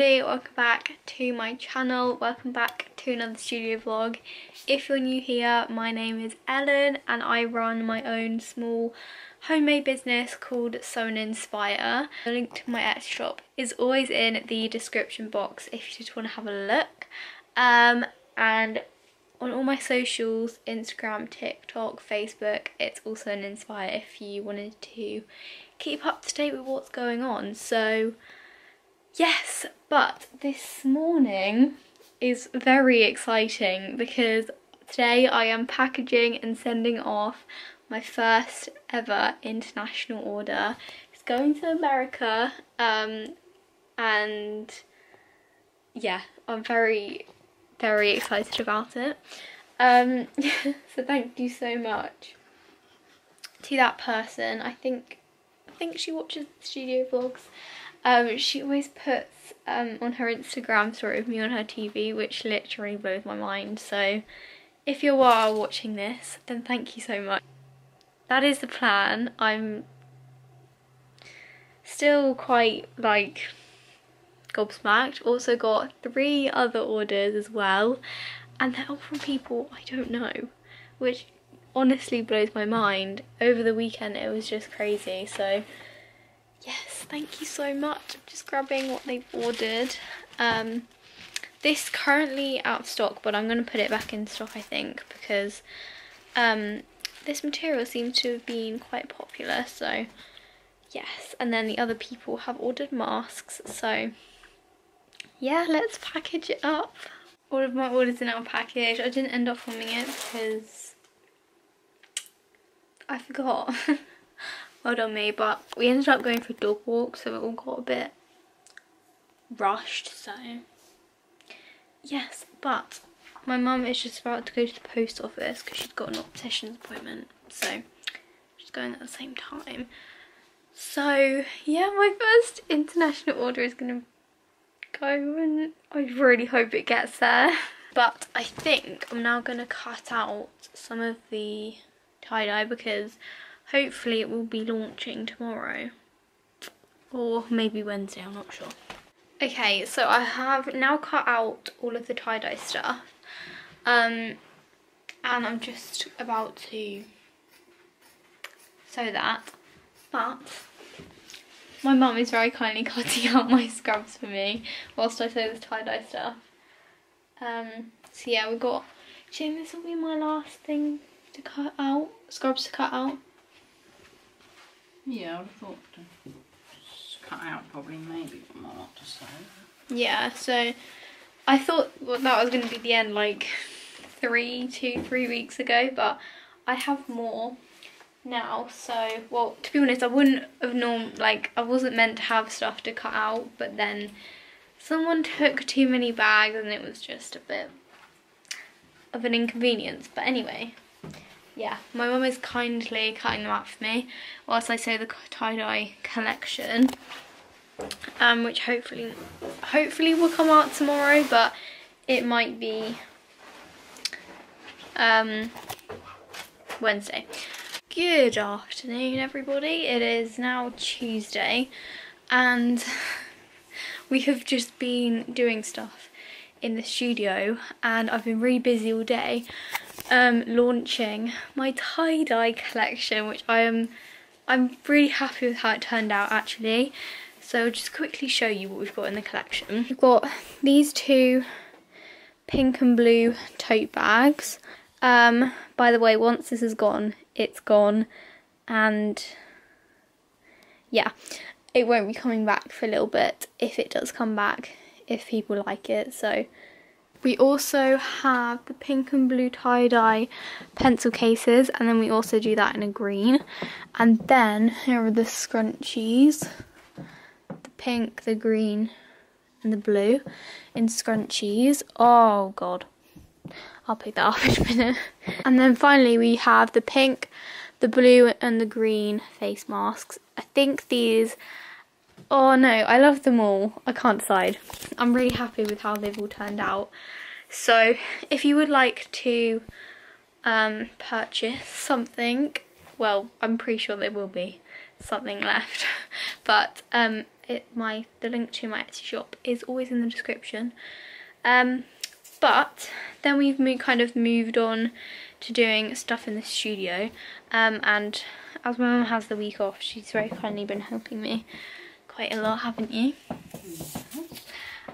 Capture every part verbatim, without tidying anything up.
everybody, welcome back to my channel, welcome back to another studio vlog. If you're new here, my name is Ellen and I run my own small homemade business called Sew and Inspire. The link to my Etsy shop is always in the description box if you just want to have a look. Um, and on all my socials, Instagram, TikTok, Facebook, it's also an Inspire if you wanted to keep up to date with what's going on. So yes, but this morning is very exciting because today I am packaging and sending off my first ever international order. It's going to America, um, and yeah, I'm very, very excited about it. Um, so thank you so much to that person. I think, I think she watches the studio vlogs. Um, she always puts um, on her Instagram story of me on her T V, which literally blows my mind. So if you are watching this, then thank you so much. That is the plan. I'm still quite like gobsmacked. Also got three other orders as well, and they're all from people I don't know, which honestly blows my mind. Over the weekend it was just crazy, so yes, thank you so much. I'm just grabbing what they've ordered. Um, this currently out of stock, but I'm going to put it back in stock, I think, because um, this material seems to have been quite popular, so yes. And then the other people have ordered masks, so yeah, let's package it up. All of my orders are now packaged. I didn't end up filming it because I forgot. Well done me, but we ended up going for a dog walk, so it all got a bit rushed, so yes. But my mum is just about to go to the post office because she's got an optician's appointment, so she's going at the same time. So yeah, my first international order is gonna go, and I really hope it gets there. But I think I'm now gonna cut out some of the tie-dye because hopefully it will be launching tomorrow, or maybe Wednesday, I'm not sure. Okay, so I have now cut out all of the tie-dye stuff, um, and I'm just about to sew that, but my mum is very kindly cutting out my scrubs for me whilst I sew the tie-dye stuff. Um, so yeah, we've got, do you think this will be my last thing to cut out, scrubs to cut out? Yeah, I would have thought to cut out probably maybe one more to sew. Yeah, so I thought well, that was going to be the end like three, two, three weeks ago, but I have more now. So, well, to be honest, I wouldn't have norm like I wasn't meant to have stuff to cut out, but then someone took too many bags and it was just a bit of an inconvenience. But anyway. Yeah, my mum is kindly cutting them out for me whilst I sew the tie-dye collection, um, which hopefully, hopefully will come out tomorrow, but it might be um, Wednesday. Good afternoon, everybody. It is now Tuesday, and we have just been doing stuff in the studio, and I've been really busy all day. Um, launching my tie-dye collection, which I am I'm really happy with how it turned out actually. So I'll just quickly show you what we've got in the collection. We've got these two pink and blue tote bags. Um, by the way, once this is gone, it's gone, and yeah, it won't be coming back for a little bit if it does come back, if people like it. So we also have the pink and blue tie-dye pencil cases, and then we also do that in a green. And then here are the scrunchies, the pink, the green and the blue in scrunchies. Oh god, I'll pick that up in a minute. And then finally we have the pink, the blue and the green face masks. I think these, oh no, I love them all. I can't decide. I'm really happy with how they've all turned out. So if you would like to um, purchase something, well, I'm pretty sure there will be something left, but um, it, my the link to my Etsy shop is always in the description. Um, but then we've moved, kind of moved on to doing stuff in the studio, um, and as my mum has the week off, she's very kindly been helping me quite a lot, haven't you?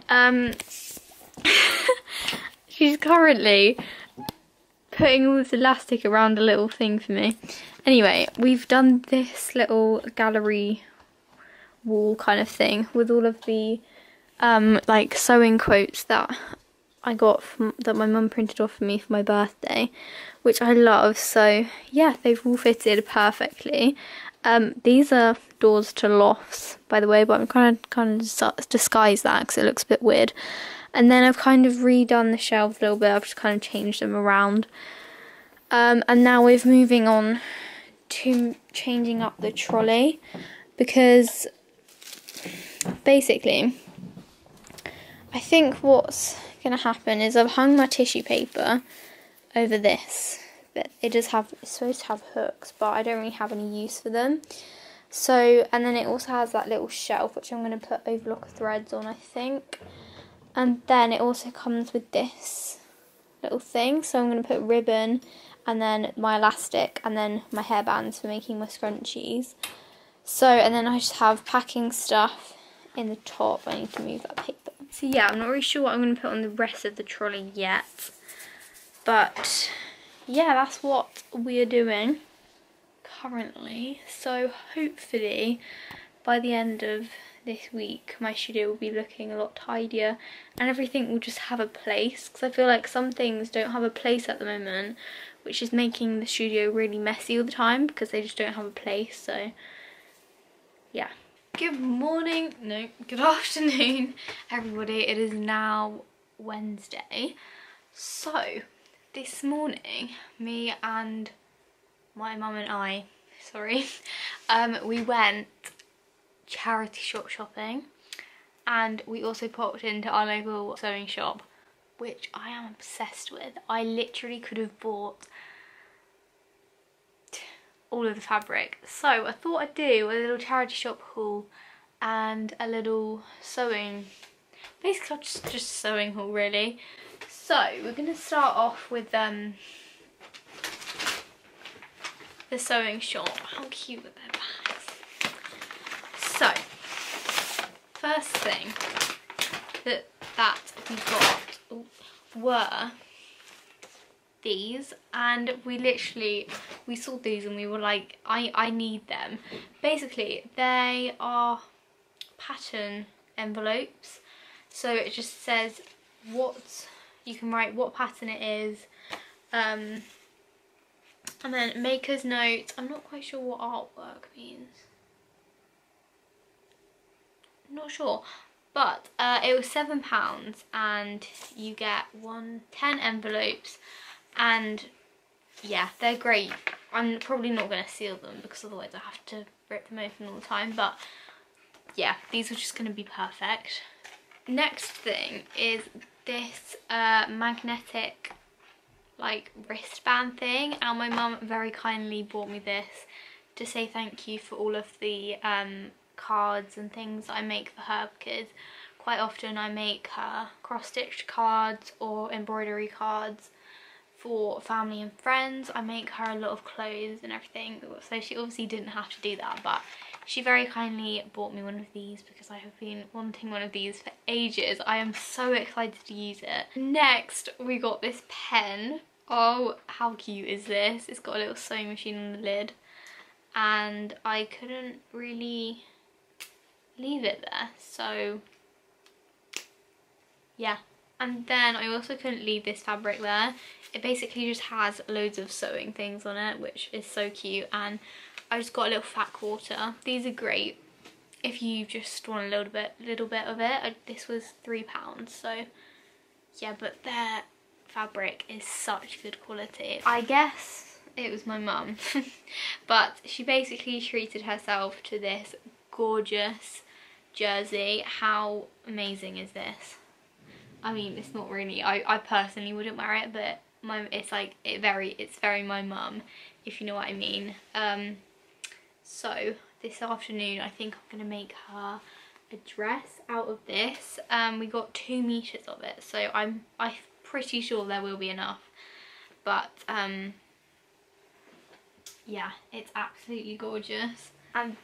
Um, she's currently putting all this elastic around a little thing for me. Anyway, we've done this little gallery wall kind of thing with all of the um, like sewing quotes that I got from, that my mum printed off for me for my birthday, which I love. So yeah, they've all fitted perfectly. Um, these are doors to lofts, by the way, but I'm kind of kind of disguise that because it looks a bit weird. And then I've kind of redone the shelves a little bit. I've just kind of changed them around. Um, and now we're moving on to changing up the trolley, because basically I think what's going to happen is I've hung my tissue paper over this, but it does have, it's supposed to have hooks, but I don't really have any use for them. So, and then it also has that little shelf which I'm going to put overlock threads on, I think. And then it also comes with this little thing, so I'm going to put ribbon and then my elastic and then my hairbands for making my scrunchies. So, and then I just have packing stuff in the top. I need to move that paper. So yeah, I'm not really sure what I'm going to put on the rest of the trolley yet, but yeah, that's what we're doing currently. So hopefully by the end of this week my studio will be looking a lot tidier and everything will just have a place, because I feel like some things don't have a place at the moment, which is making the studio really messy all the time because they just don't have a place. So yeah, good morning, no, good afternoon everybody. It is now Wednesday. So this morning me and my mum and I, sorry, um we went charity shop shopping, and we also popped into our local sewing shop, which I am obsessed with. I literally could have bought all of the fabric, so I thought I'd do a little charity shop haul and a little sewing, basically just, just sewing haul really. So we're going to start off with um, the sewing shop. How cute are their bags? So, first thing that, that we got were these, and we literally, we saw these and we were like, I, I need them. Basically, they are pattern envelopes, so it just says what, you can write what pattern it is, um, and then maker's notes. I'm not quite sure what artwork means. Not sure, but uh, it was seven pounds, and you get one ten envelopes, and yeah, they're great. I'm probably not going to seal them because otherwise I have to rip them open all the time, but yeah, these are just going to be perfect. Next thing is this uh, magnetic like wristband thing, and my mum very kindly bought me this to say thank you for all of the um, cards and things that I make for her, because quite often I make her cross-stitched cards or embroidery cards for family and friends. I make her a lot of clothes and everything, so she obviously didn't have to do that, but she very kindly bought me one of these because I have been wanting one of these for ages. I am so excited to use it. Next we got this pen. Oh, how cute is this? It's got a little sewing machine on the lid, and I couldn't really leave it there, so yeah. And then I also couldn't leave this fabric there. It basically just has loads of sewing things on it, which is so cute. And I just got a little fat quarter. These are great if you just want a little bit little bit of it. I, this was three pounds, so yeah, but their fabric is such good quality. I guess it was my mum but she basically treated herself to this gorgeous jersey. How amazing is this? I mean, it's not really, I, I personally wouldn't wear it, but my, it's like, it very, it's very my mum, if you know what I mean. Um, so this afternoon I think I'm going to make her a dress out of this. Um, we got two meters of it, so I'm I'm pretty sure there will be enough. But um, yeah, it's absolutely gorgeous. And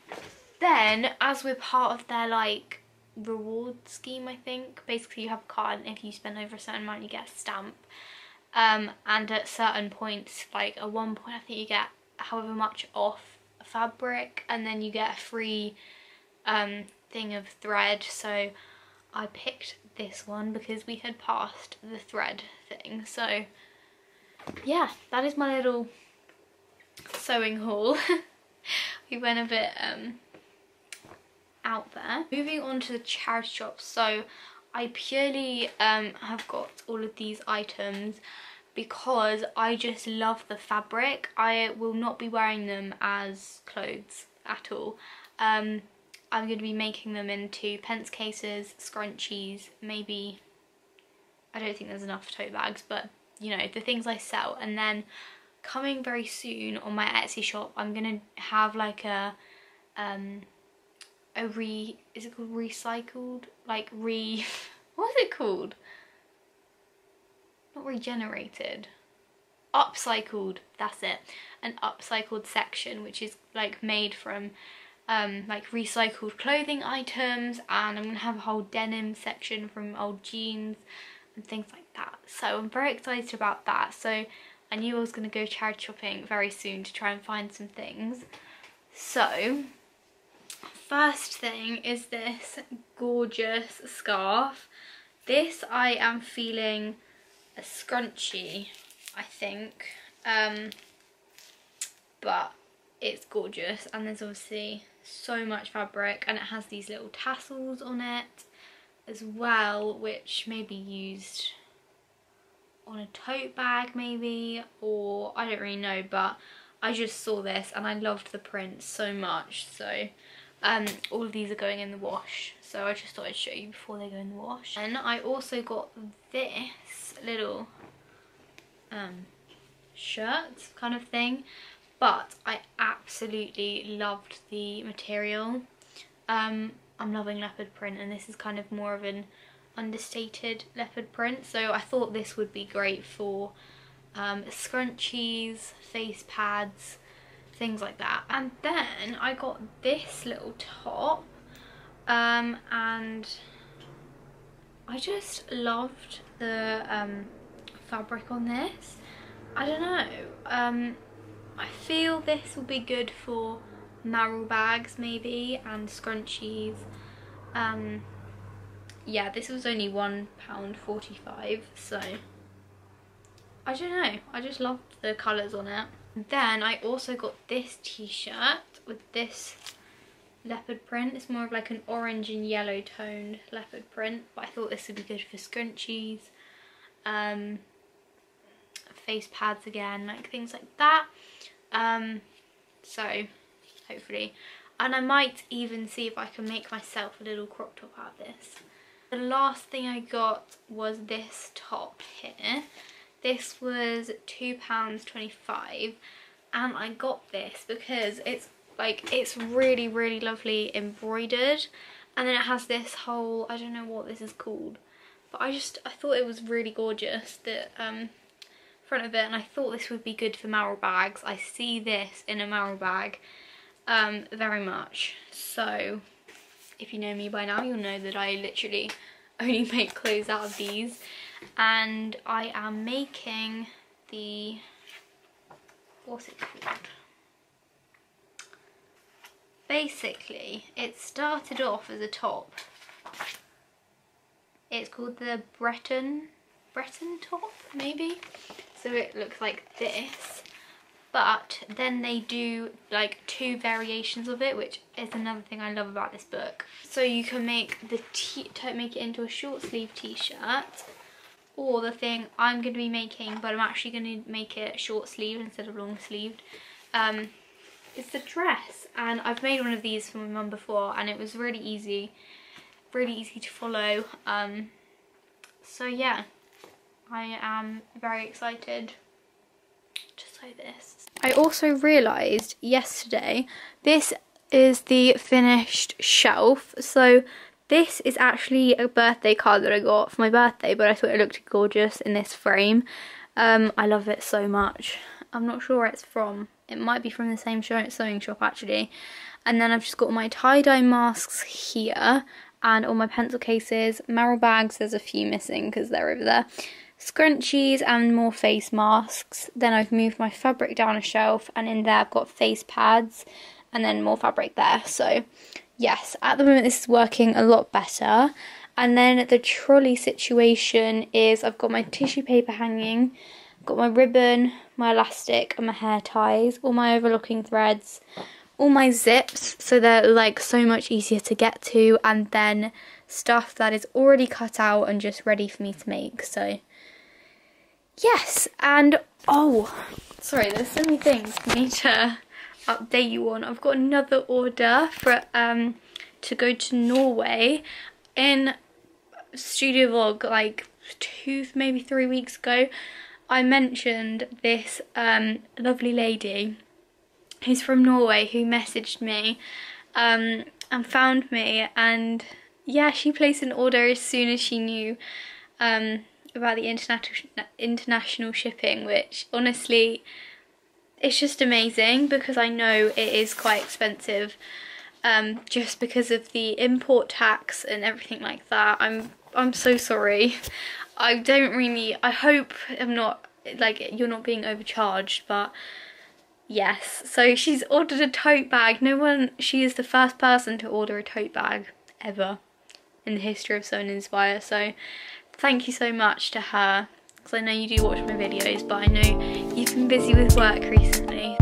then, as we're part of their like reward scheme, I think basically you have a card, and if you spend over a certain amount, you get a stamp. Um, and at certain points, like at one point, I think you get however much off a fabric, and then you get a free um, thing of thread. So I picked this one because we had passed the thread thing. So yeah, that is my little sewing haul. We went a bit um, out there. Moving on to the charity shop. So I purely um, have got all of these items because I just love the fabric. I will not be wearing them as clothes at all. Um, I'm going to be making them into pence cases, scrunchies, maybe, I don't think there's enough tote bags, but you know, the things I sell. And then coming very soon on my Etsy shop, I'm going to have like a, um, a re, is it called recycled? Like re, what's it called? Not regenerated, upcycled, that's it, an upcycled section, which is like made from um like recycled clothing items, and I'm gonna have a whole denim section from old jeans and things like that, so I'm very excited about that. So I knew I was gonna go charity shopping very soon to try and find some things. So first thing is this gorgeous scarf. This I am feeling a scrunchie, I think, um, but it's gorgeous, and there's obviously so much fabric, and it has these little tassels on it as well, which may be used on a tote bag maybe, or I don't really know, but I just saw this and I loved the print so much. So um, all of these are going in the wash, so I just thought I'd show you before they go in the wash. And I also got this little um, shirt kind of thing, but I absolutely loved the material. Um, I'm loving leopard print, and this is kind of more of an understated leopard print, so I thought this would be great for um, scrunchies, face pads, things like that. And then I got this little top, um, and I just loved the um, fabric on this. I don't know, um, I feel this will be good for marrow bags maybe, and scrunchies. Um, yeah, this was only one pound forty-five, so I don't know, I just loved the colours on it. Then I also got this t-shirt with this leopard print. It's more of like an orange and yellow toned leopard print, but I thought this would be good for scrunchies, um, face pads again, like things like that. Um, so hopefully, and I might even see if I can make myself a little crop top out of this. The last thing I got was this top here. This was two pounds twenty-five, and I got this because it's like, it's really, really lovely embroidered, and then it has this whole, I don't know what this is called, but I just, I thought it was really gorgeous, the um, front of it, and I thought this would be good for marrow bags. I see this in a marrow bag um, very much, so if you know me by now, you'll know that I literally only make clothes out of these. And I am making the, what's it called? Basically, it started off as a top. It's called the Breton, Breton top, maybe? So it looks like this, but then they do like two variations of it, which is another thing I love about this book. So you can make the t- make it into a short sleeve t-shirt, or the thing I'm going to be making, but I'm actually going to make it short sleeved instead of long sleeved, um, is the dress. And I've made one of these for my mum before, and it was really easy, really easy to follow. Um, so yeah, I am very excited to sew this. I also realised yesterday, this is the finished shelf. So This is actually a birthday card that I got for my birthday, but I thought it looked gorgeous in this frame. Um, I love it so much. I'm not sure where it's from. It might be from the same sewing shop actually. And then I've just got my tie-dye masks here and all my pencil cases, Merrill bags, there's a few missing because they're over there, scrunchies and more face masks. Then I've moved my fabric down a shelf and in there I've got face pads and then more fabric there. So yes, at the moment this is working a lot better. And then the trolley situation is I've got my tissue paper hanging, got my ribbon, my elastic and my hair ties, all my overlocking threads, all my zips, so they're like so much easier to get to, and then stuff that is already cut out and just ready for me to make. So yes, and oh sorry, there's so many things I need to update you on. I've got another order for um to go to Norway in studio vlog like two maybe three weeks ago. I mentioned this um, lovely lady who's from Norway who messaged me um, and found me, and yeah, she placed an order as soon as she knew um, about the international international shipping, which honestly it's just amazing because I know it is quite expensive um, just because of the import tax and everything like that. I'm I'm so sorry. I don't really, I hope I'm not, like, you're not being overcharged, but yes. So she's ordered a tote bag. No one, she is the first person to order a tote bag ever in the history of Sew and Inspire. So thank you so much to her, because I know you do watch my videos, but I know you've been busy with work recently.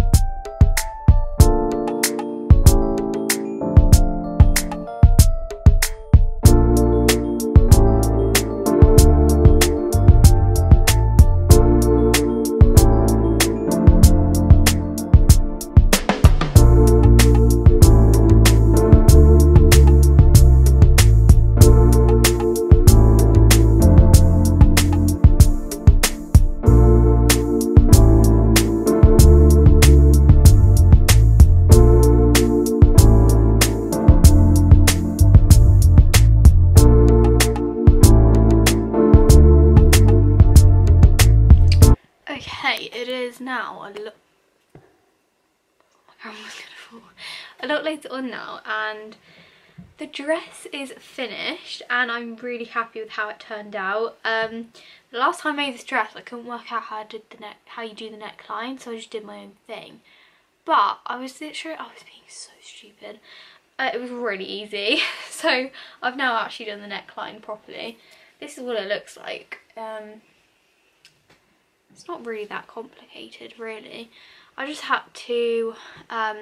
A lot later on now, and the dress is finished and I'm really happy with how it turned out. Um the last time I made this dress I couldn't work out how I did the neck how you do the neckline, so I just did my own thing, but I was literally I was being so stupid. Uh, it was really easy. So I've now actually done the neckline properly. This is what it looks like. Um it's not really that complicated really. I just had to um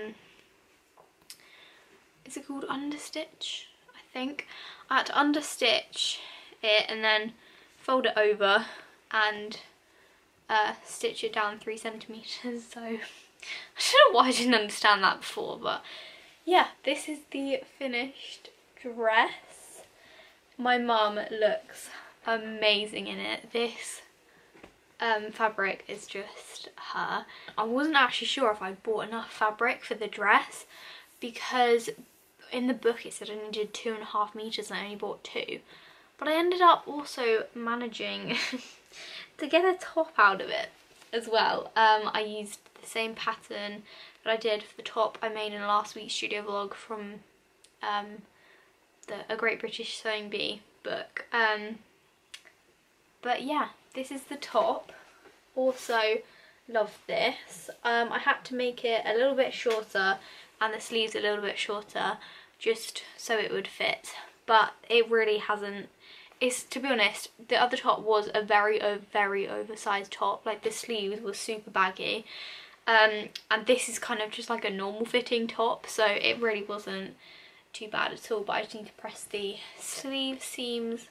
is it called understitch? I think I had to understitch it and then fold it over and uh, stitch it down three centimeters. So I don't know why I didn't understand that before, but yeah, this is the finished dress. My mum looks amazing in it. This um, fabric is just her. I wasn't actually sure if I bought enough fabric for the dress, because in the book it said I needed two and a half metres and I only bought two. But I ended up also managing to get a top out of it as well. Um, I used the same pattern that I did for the top I made in last week's studio vlog from um, the A Great British Sewing Bee book. Um, but yeah, this is the top. Also love this. Um, I had to make it a little bit shorter and the sleeves a little bit shorter just so it would fit, but it really hasn't. It's, to be honest, the other top was a very very oversized top, like the sleeves were super baggy, um and this is kind of just like a normal fitting top, so it really wasn't too bad at all. But I just need to press the sleeve seams.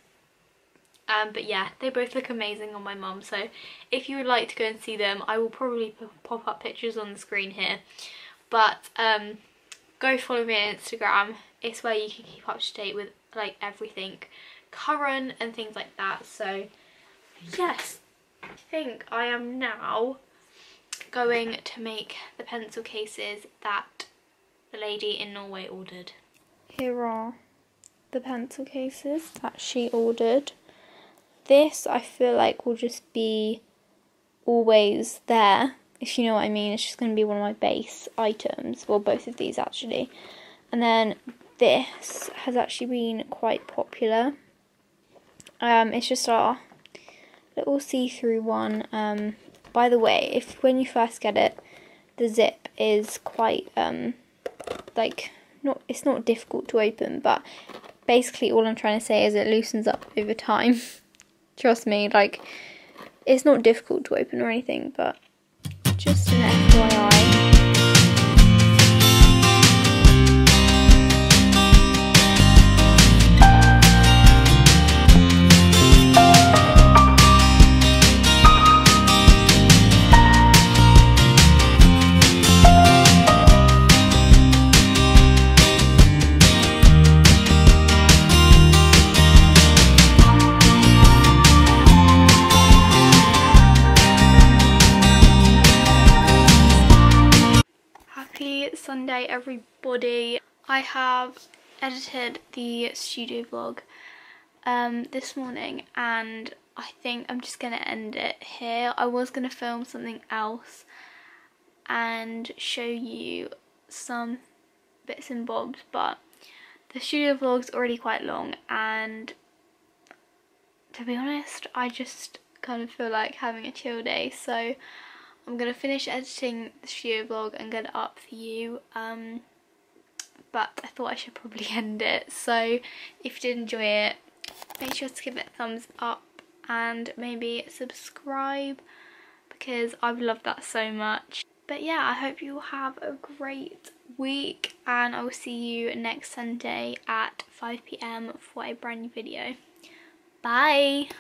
Um but yeah, they both look amazing on my mum, so if you would like to go and see them, I will probably pop up pictures on the screen here. But um, go follow me on Instagram. It's where you can keep up to date with like everything current and things like that. So yes, I think I am now going to make the pencil cases that the lady in Norway ordered. Here are the pencil cases that she ordered. This I feel like will just be always there, if you know what I mean. It's just going to be one of my base items, well, both of these actually. And then this has actually been quite popular. Um, it's just our little see-through one. Um, by the way, if when you first get it, the zip is quite um, like not. It's not difficult to open, but basically all I'm trying to say is it loosens up over time. Trust me, like it's not difficult to open or anything, but just an F Y I. Sunday, everybody. I have edited the studio vlog um, this morning, and I think I'm just gonna end it here. I was gonna film something else and show you some bits and bobs, but the studio vlog's already quite long, and to be honest, I just kind of feel like having a chill day, so I'm going to finish editing the studio vlog and get it up for you, um, but I thought I should probably end it. So if you did enjoy it, make sure to give it a thumbs up and maybe subscribe, because I've loved that so much. But yeah, I hope you all have a great week, and I will see you next Sunday at five p m for a brand new video. Bye!